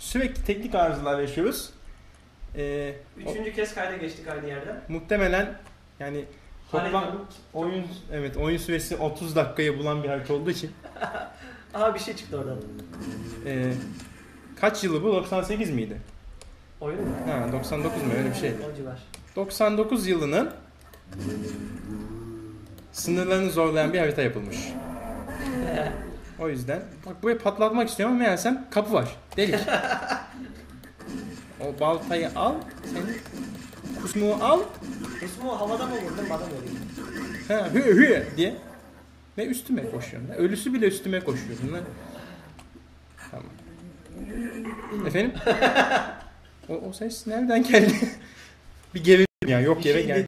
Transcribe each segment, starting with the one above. Sürekli teknik arızalar yaşıyoruz. Üçüncü kez kayda geçtik aynı yerden. Muhtemelen yani toplam oyun, evet, oyun süresi 30 dakikayı bulan bir harita olduğu için. Aha, bir şey çıktı oradan. Kaç yılı bu? 98 miydi? Oyun mu? Ha, 99 mu? Öyle bir şeydi. 99 yılının sınırlarını zorlayan bir harita yapılmış. O yüzden bak, burayı patlatmak istiyorum ama meğersem kapı var. Delik. O baltayı al, senin kusmuğu al. Kusmuğu havada mı vurdun? Bana böyle. Hü hü diye. Ve üstüme koşuyorum. Ölüsü bile üstüme koşuyor. Bunlar... Tamam. Efendim? O ses nereden geldi? Bir gevedim ya, yok yere geldi.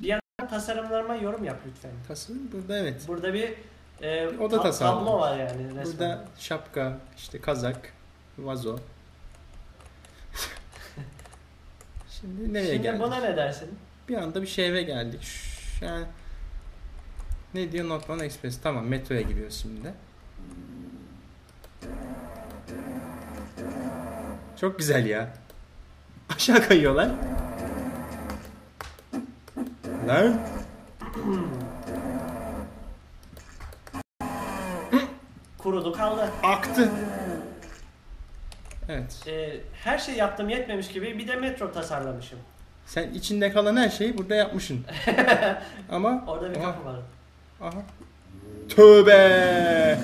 Bir yandan tasarımlarıma yorum yap lütfen. Tasarım burada, evet. Burada bir oda tasarımı. Tablo var yani resmen. Burada şapka, işte kazak, vazo. Şimdi nereye geldik? Şimdi buna ne dersin? Bir anda bir şeye geldik. Yani ne diyor? Not One Express. Tamam, metroya gidiyoruz şimdi. Çok güzel ya. Aşağı kayıyorlar. Lan. Kurudu kaldı. Aktı. Evet. Her şey yaptım yetmemiş gibi bir de metro tasarlamışım. Sen içinde kalan her şeyi burada yapmışsın. Ama orada bir kapı var. Aha. Tövbe.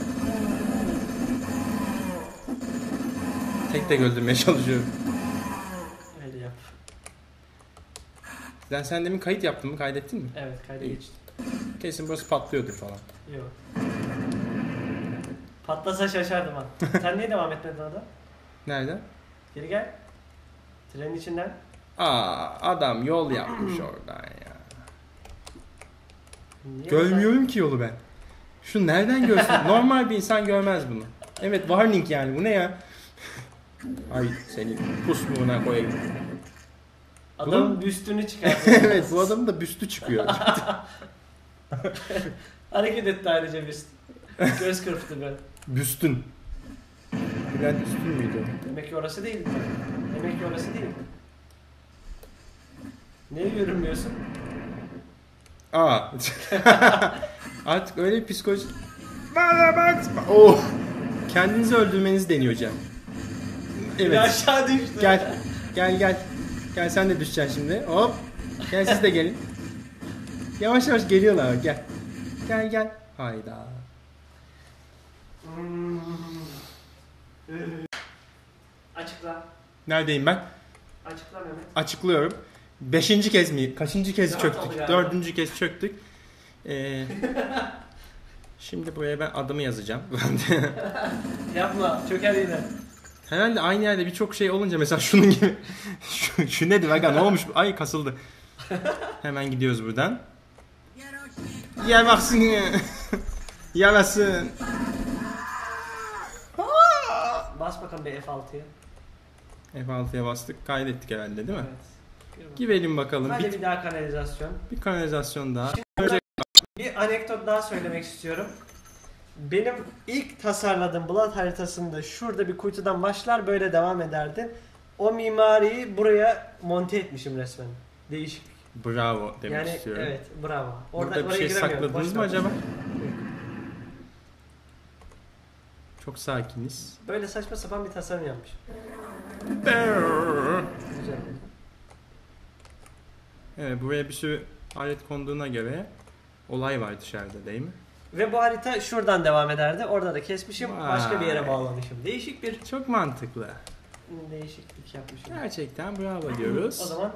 Tek öldürmeye çalışıyorum. Öyle yap. Sen demin kayıt yaptın mı? Kaydettin mi? Evet, kayda geçtim. Kesin burası patlıyordur falan. Yok. Patlasa şaşardım ha. Sen niye devam etmedin orada? Nerede? Geri gel. Trenin içinden. Aa, adam yol yapmış oradan ya. Niye görmüyorum sen? Ki yolu ben. Şu nereden görsün? Normal bir insan görmez bunu. Evet, warning yani, bu ne ya? Ay seni pusmuğuna koyayım. Adamın büstünü çıkardı. Evet, bu adamın da büstü çıkıyor. Hareket etti ayrıca büst. Göz kırptı böyle. Büstün. Bülent üstün müydü? Demek ki orası değildi. Demek ki orası değildi. Neye görünmüyorsun? Aa. Artık öyle bir psikoloji... Oh. Kendinizi öldürmeniz deniyor Cem. Evet. Aşağı düştü. Gel. Gel gel. Gel, sen de düşeceksin şimdi. Hop. Gel, siz de gelin. Yavaş yavaş geliyorlar. Gel. Gel gel. Hayda. Açıkla. Neredeyim ben? Açıkla Mehmet. Açıklıyorum. 5. kez mi? Kaçıncı kez çöktük? 4. kez çöktük. Şimdi buraya ben adımı yazacağım. Yapma. Çöker yine. Herhalde aynı yerde birçok şey olunca, mesela şunun gibi. Şu nedir aga, ne olmuş? Ay kasıldı. Hemen gidiyoruz buradan. Yer baksın. Yarasın. Bas bakalım bir F6'ya. F6'ya bastık. Kaydettik herhalde değil mi? Evet. Gidelim bakalım. Hadi bir daha kanalizasyon. Bir kanalizasyon daha. Şimdi bir anekdot daha söylemek istiyorum. Benim ilk tasarladığım Blood haritasında şurada bir kuytudan başlar, böyle devam ederdi. O mimariyi buraya monte etmişim resmen. Değişik. Bravo demek yani, istiyorum. Evet, bravo. Burada bir şey sakladınız mı acaba? Çok sakiniz. Böyle saçma sapan bir tasarım yapmış. Evet, buraya bir sürü alet konduğuna göre olay var dışarıda değil mi? Ve bu harita şuradan devam ederdi. Orada da kesmişim. Vay. Başka bir yere bağlamışım. Değişik bir... Çok mantıklı. Değişiklik yapmışım. Gerçekten bravo diyoruz. O zaman...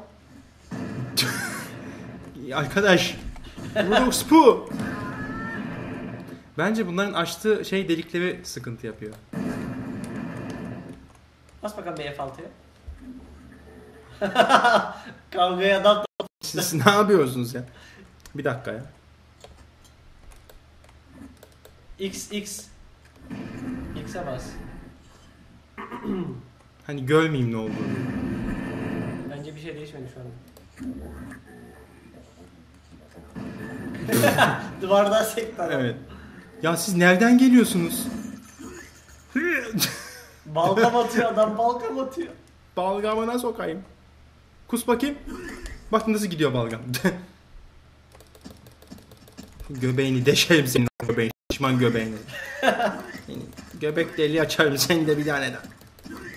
Arkadaş! Roblox bu! Bence bunların açtığı şey delikleri sıkıntı yapıyor. Bas bakalım BF6'ya. Kavgaya da... Siz ne yapıyorsunuz ya? Bir dakika ya. XX. X'e bas. Hani görmeyeyim ne olduğunu. Bence bir şey değişmedi şu an. Duvardan sekti adam. Evet. Ya siz nereden geliyorsunuz? Balgam atıyor adam, balgam atıyor. Balgamına sokayım. Kus bakayım. Bak nasıl gidiyor balgam. Göbeğini deşerim senin göbeğini. Şişman göbeğini. Göbek deliği açarım seni de bir tane daha.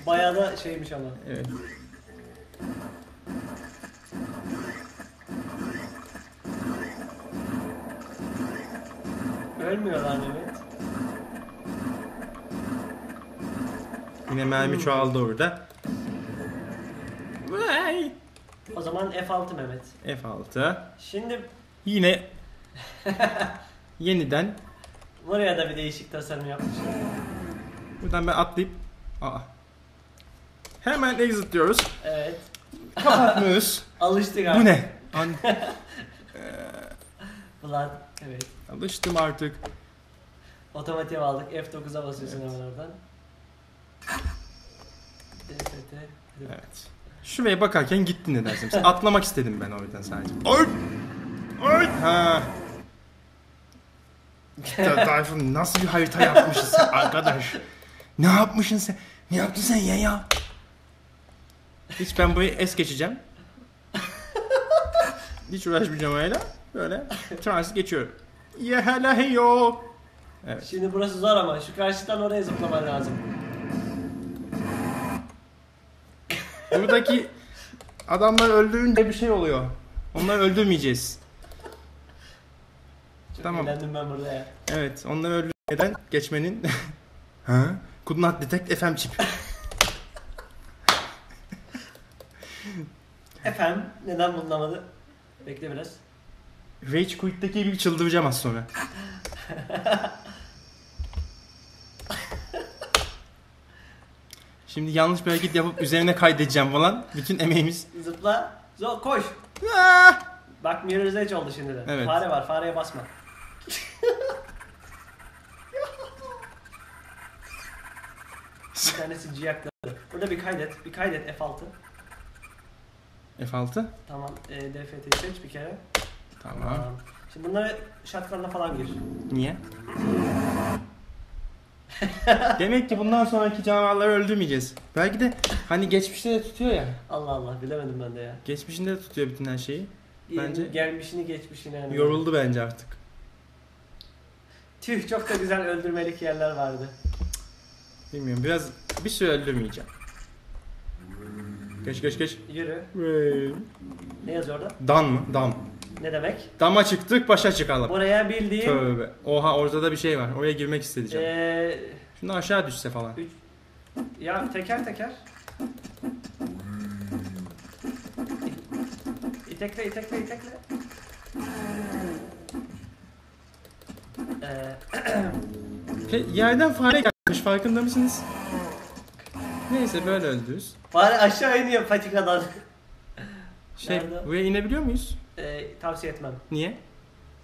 Bayağı da şeymiş ama. Evet. Ölmüyorlar Mehmet. Yine mermi çoğaldı orada. Vay. O zaman F6 Mehmet. F6. Şimdi yine yeniden buraya da bir değişik tasarım yapmışlar. Buradan ben atlayıp hemen exit diyoruz. Evet. Kapatmıyoruz. Alıştık abi. Bu ne? Blood. Evet. Alıştım artık. Otomatik aldık. F9'a basıyorsun hemen oradan. Evet. Şuraya bakarken gittin ne dersin? Atlamak istedim ben oradan sadece. Oy! Oy! Ha. Tayfun nasıl bir harita yapmışsın sen arkadaş? Ne yapmışsın sen? Ne yaptın sen ya? Hiç ben burayı es geçeceğim. Hiç uğraşmayacağım öyle. Böyle transit geçiyorum. Yehelehiyo. Evet. Şimdi burası zor ama şu karşıdan oraya zıplaman lazım. Buradaki adamlar öldürünce bir şey oluyor. Onları öldürmeyeceğiz. Çok tamam. Eğlendim ben burada ya. Evet, onları öldürmeden geçmenin. Ha? Could not detect FM chip. FM neden bulunamadı? Bekle biraz. Rage Quit'teki gibi çıldıracağım az sonra. Şimdi yanlış bir hareket yapıp üzerine kaydedeceğim falan. Bütün emeğimiz. Zıpla. Zor koş. Bak Mirror's Edge oldu şimdi de. Evet. Fare var, fareye basma. Bir tanesi ciyakladı. Burada bir kaydet. Bir kaydet F6. F6? Tamam. DFT'yi seç bir kere. Tamam. Şimdi bunları şartlarına falan gir. Niye? Demek ki bundan sonraki canavarları öldürmeyeceğiz. Belki de hani geçmişte de tutuyor ya. Allah Allah, bilemedim ben de ya. Geçmişinde de tutuyor bütün her şeyi. Bence gelmişini geçmişini. Yani. Yoruldu bence artık. Tüh, çok da güzel öldürmelik yerler vardı. Bilmiyorum, biraz bir süre öldürmeyeceğim. Geç geç geç. Yürü. Ne yazıyor orada? Dan mı? Dam. Ne demek? Dama çıktık, başa çıkalım. Oraya bildiğin... Tövbe. Oha, orada da bir şey var. Oraya girmek isteyeceğim. Şunu aşağı düşse falan. Ya teker teker. İtekle, itekle, itekle. Yerden fare gelmiş, farkında mısınız? Neyse, böyle öldürüz. Fare aşağı iniyor patikadan. Nerede? Buraya inebiliyor muyuz? Tavsiye etmem. Niye?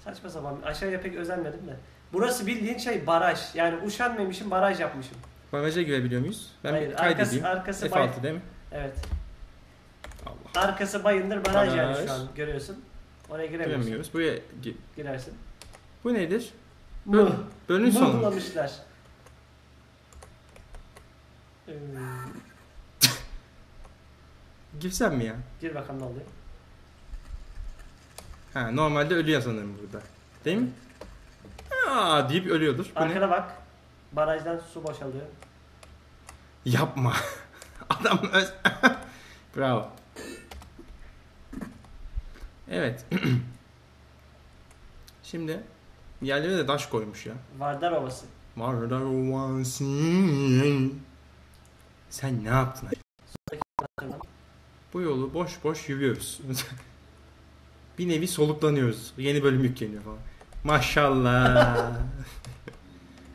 Saçma sapan. Aşağıya pek özenmedim de. Burası bildiğin şey baraj. Yani uşanmamışım, baraj yapmışım. Baraja girebiliyor muyuz? Ben hayır, arkası F6 değil mi? Evet. Allah. Arkası bayındır baraj, yani şu an görüyorsun. Oraya giremiyoruz. Buraya girersin. Bu nedir? Bölün sonu. Bulamışlar. Girsem mi ya? Gir bakalım ne oluyor. Ha, normalde ölüyor sanırım burada. Değil mi? Aa deyip ölüyordur. Bu arkana ne? Bak. Barajdan su boşalıyor. Yapma. Adam Bravo. Evet. Şimdi yerlere de taş koymuş ya. Vardar Ovası. Vardar Ovası. Sen ne yaptın? Bu yolu boş boş yürüyoruz. Bir nevi soluklanıyoruz. Yeni bölüm yükleniyor falan. Maşallah.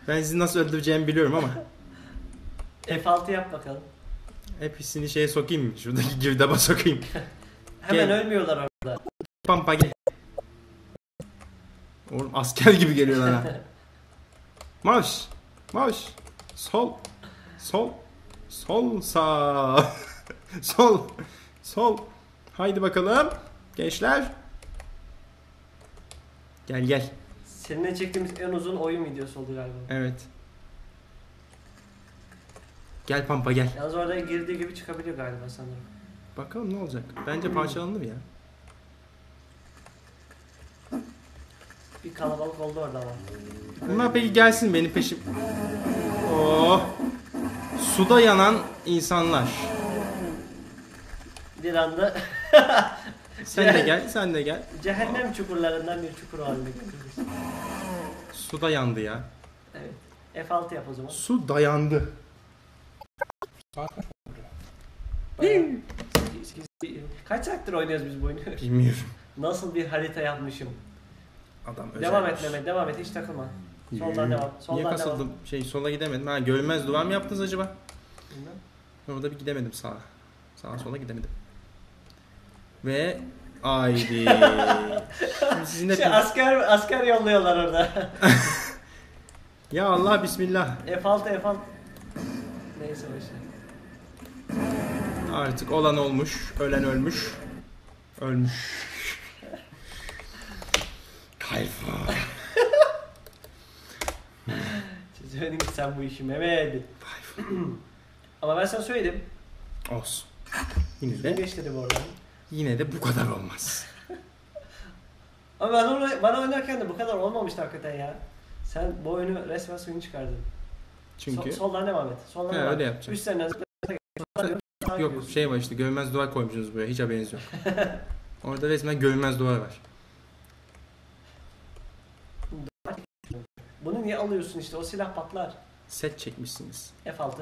Ben sizi nasıl öldüreceğimi biliyorum ama. F6 yap bakalım. Hepsini şeye sokayım mı? Şuradaki girdaba sokayım. Hemen gel. Ölmüyorlar orada. Pampa gel. Oğlum asker gibi geliyorlar ha. Marş. Marş. Sol. Sol. Sol sağ. Sol. Sol. Haydi bakalım. Gençler. Gel gel. Seninle çektiğimiz en uzun oyun videosu oldu galiba. Evet. Gel Pampa gel. Yalnız orada girdiği gibi çıkabiliyor galiba sanırım. Bakalım ne olacak. Bence parçalandı ya. Bir kalabalık oldu orada ama. Bunlar peki gelsin benim peşim. Oh. Suda yanan insanlar. Bir anda. Sen de gel, sen de gel. Cehennem çukurlarından bir çukur halinde. Su dayandı ya. Evet. F6 yap o zaman. Su dayandı. Kaç saattir oynuyoruz biz bu oyunu? Bilmiyorum. Nasıl bir harita yapmışım. Adam devam et Mehmet, devam et, hiç takılma. Soldan devam. Soldan niye kasıldım? Devam. Şey, sola gidemedim. Ha, görünmez duvar mı yaptınız acaba? Bilmem. Orada bir gidemedim sağa. Sağa sola gidemedim. Ve aydi. Sizinle şey, asker yolluyorlar orada. Ya Allah bismillah. F6. Neyse başla. Artık olan olmuş, ölen ölmüş. Ölmüş. Kayfa. Çizemedim ki sen bu işi Mehmet. Ama ben sana söyledim. Olsun. Yine de. Geç dedim oradan. Yine de bu kadar olmaz. Ama ben onu, bana oynarken de bu kadar olmamıştı hakikaten ya. Sen bu oyunu resmen suyunu çıkardın. Çünkü soldan devam et. Soldan devam et. Öyle yapacağım. Üstlerinden yok şey var işte, görünmez duvar koymuşsunuz buraya, hiç haberiniz yok. Orada resmen görünmez duvar var. Bunu niye alıyorsun işte, o silah patlar. Set çekmişsiniz. F6.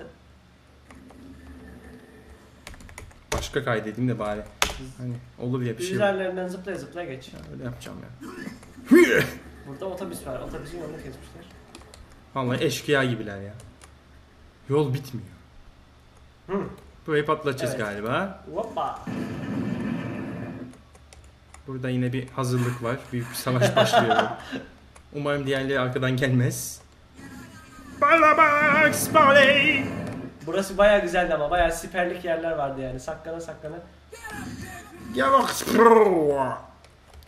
Başka kaydedeyim de bari. Hani olur ya bir şey. Üzerlerinden zıplaya zıplaya geç. Ya öyle yapacağım ya. Burada otobüs var. Otobüsün yolunu kesmişler. Vallahi eşkıya gibiler ya. Yol bitmiyor. Burayı patlatacağız evet galiba. Hoppa. Burada yine bir hazırlık var. Büyük bir savaş başlıyor. Umarım diğerleri arkadan gelmez. Balabax Baley. Burası bayağı güzeldi ama bayağı siperlik yerler vardı yani. Saklana saklana. Ya bak.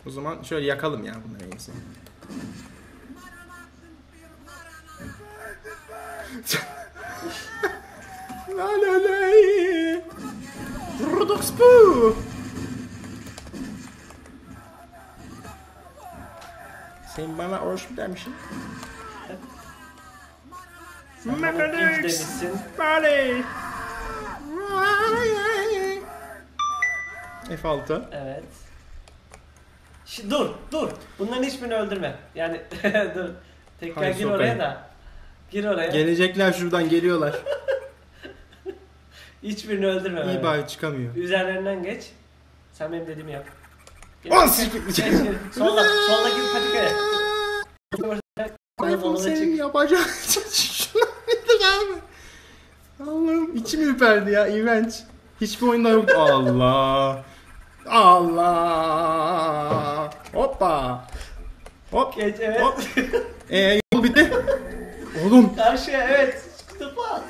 O zaman şöyle yakalım ya bunları en iyisi. La la la. Rodox bu. Sen bana hoş mu demişsin? Mehmet. Bale. F6. Evet. Şimdi dur. Bunların hiçbirini öldürme. Yani dur. Tekrar hayır, gir sopayım oraya da. Gir oraya. Gelecekler şuradan, geliyorlar. Hiçbirini öldürme. İyi bari çıkamıyor. Üzerlerinden geç. Sen benim dediğimi yap. Gel. Soldaki patikaya. Telefon senin yapacağın şunlar nedir abi? Allah'ım içim ürperdi ya, iğrenç. Hiçbir oyunda yok. Allah. Allah. Hoppa. Hop. Geç, evet. Hop. Yol bitti. Oğlum. Karşıya evet. Zıpla.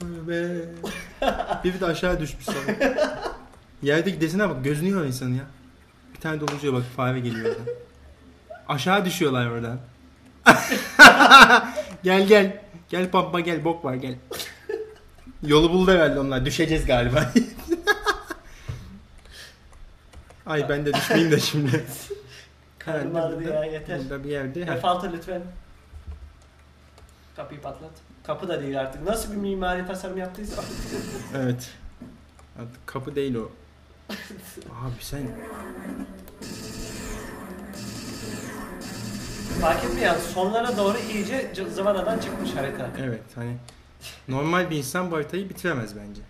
Tövbe. Bir de aşağı düşmüş sana. Yerdeki desene bak, gözünü yiyor insanın ya. Bir tane doluncuya bak, fare geliyor oradan. Aşağı düşüyorlar oradan. Gel. Gel Pampa gel, bok var gel. Yolu buldu herhalde onlar, düşeceğiz galiba. Ay ben de düşmeyeyim de şimdi. Karnım vardı ya, yeter. Burada bir yerde. F6 lütfen. Kapıyı patlat. Kapı da değil artık. Nasıl bir mimari tasarım yaptıysa. Evet. Artık kapı değil o. Abi sen... Fark etmiyor yani, sonlara doğru iyice zıvanadan çıkmış harita. Evet hani normal bir insan bu haritayı bitiremez bence.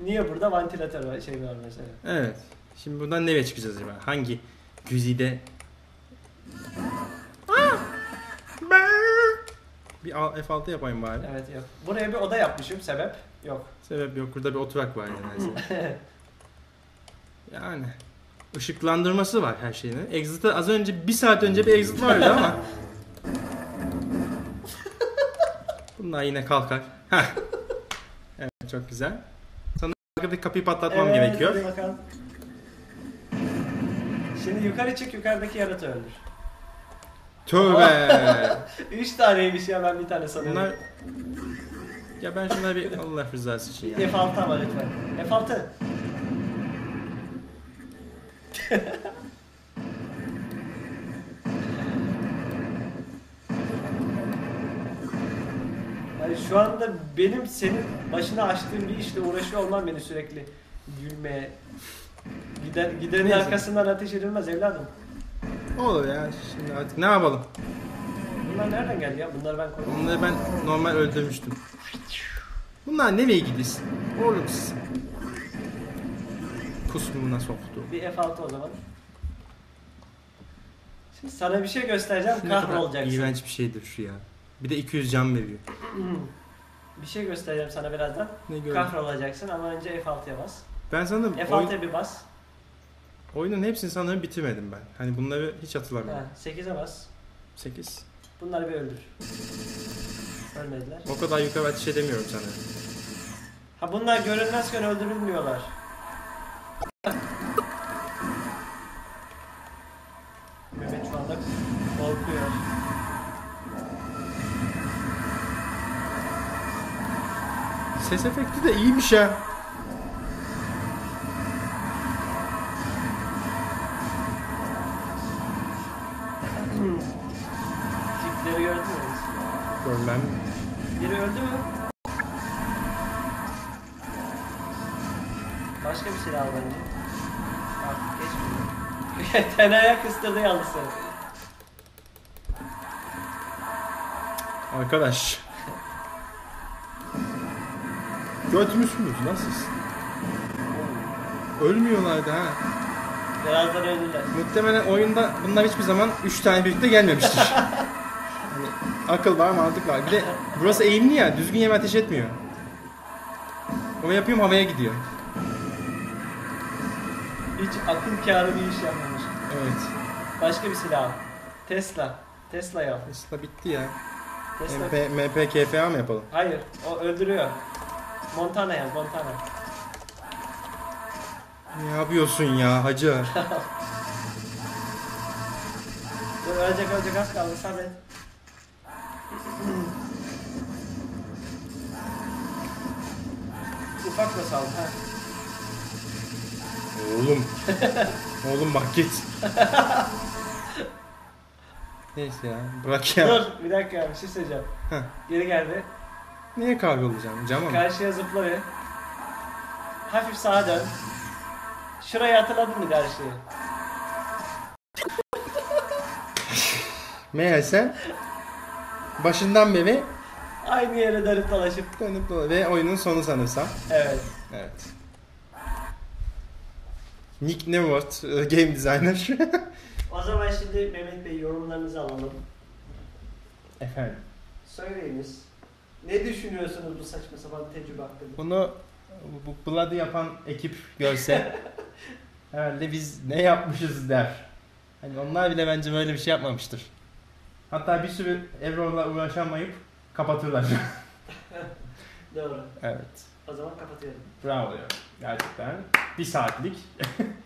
Niye burada vantilatör var, şey var mesela. Evet. Şimdi buradan nereye çıkacağız acaba? Hangi güzide? Bir F6 yapayım bari. Evet yok. Buraya bir oda yapmışım, sebep yok. Sebep yok, burada bir oturak var yani. Yani. Işıklandırması var her şeyin. Exit'e az önce, bir saat önce bir exit vardı ama. Bunlar yine kalkar. Evet çok güzel. Sana arkadaki kapıyı patlatmam gerekiyor. Şimdi yukarı çık, yukarıdaki yaratığı öldür. Tövbe. 3 taneymiş ya, ben bir tane sanıyorum. Bunlar... Ya ben şunları bir Allah rızası için yani. F6 ama lütfen. F6. Yani şu anda benim senin başına açtığım bir işle uğraşıyor olman beni sürekli gülmeye... Gidenin arkasından ateş edilmez evladım. Olur ya şimdi artık ne yapalım? Bunlar nereden geldi ya? Bunları ben koydum. Bunları ben normal öldürmüştüm. Bunlar nereye gidiyorsun? Orluksuz. Kusmuna soktu. Bir F6 o zaman. Şimdi sana bir şey göstereceğim, kahrolacaksın. İğrenç bir şeydir şu ya. Bir de 200 can veriyor. Bir şey göstereceğim sana birazdan. Kahrolacaksın ama önce F6'ya bas. Ben sanırım F6'ya bir bas. Oyunun hepsini sanırım bitirmedim ben. Hani bunları hiç hatırlamıyorum. 8'e bas. 8. Bunları bir öldür. Ölmediler. O kadar yukarı ateş edemiyorum sanırım. Ha bunlar görünmezken öldürülmüyorlar. Mehmet şu anda korkuyor. Ses efekti de iyiymiş ya. Tipleri gördün mü? Görmem. Biri öldü mü? Başka bir şey al bence. Artık geçmiyor. Tenaya kıstırdı yalnız seni. Arkadaş. Götmüş müyüz? Nasılsın? Ölmüyorlardı ha. Birazdan öldüler. Muhtemelen oyunda bunlar hiçbir zaman 3 tane birlikte gelmemiştir. Yani akıl var, mantık var. Bir de burası eğimli ya, düzgün yeme ateş etmiyor. Onu yapıyorum, havaya gidiyor. Hiç akıl kârı bir iş yapmamış. Evet. Başka bir silah. Tesla. Tesla ya. Tesla bitti ya. Tesla. MPKFA mı yapalım? Hayır, o öldürüyor. Montana yaz, Montana. Ne yapıyorsun ya hacı? Dur ölecek az kaldı sabret. Ufak da saldı ha. Oğlum. Oğlum bak git. Neyse ya bırak ya. Dur bir dakika ya, bir şey söyleyeceğim. Heh. Geri geldi. Niye kavga olacağım? Cama mı? Karşıya zıpla bir. Hafif sağa dön. Şurayı hatırladın mı karşıyı? Meğer sen başından beri aynı yere dönüp dolaşıp ve oyunun sonu sanırsam. Evet. Evet. Nick Newport game designer. O zaman şimdi Mehmet Bey yorumlarınızı alalım. Efendim. Söyleyiniz. Ne düşünüyorsunuz bu saçma sapan tecrübe hakkında? Bunu bu Blood'ı yapan ekip görse herhalde biz ne yapmışız der. Hani onlar bile bence böyle bir şey yapmamıştır. Hatta bir sürü Evro'la uğraşamayıp kapatırlar. Doğru. Evet. O zaman kapatıyorum. Bravo diyorum. Gerçekten. Bir saatlik.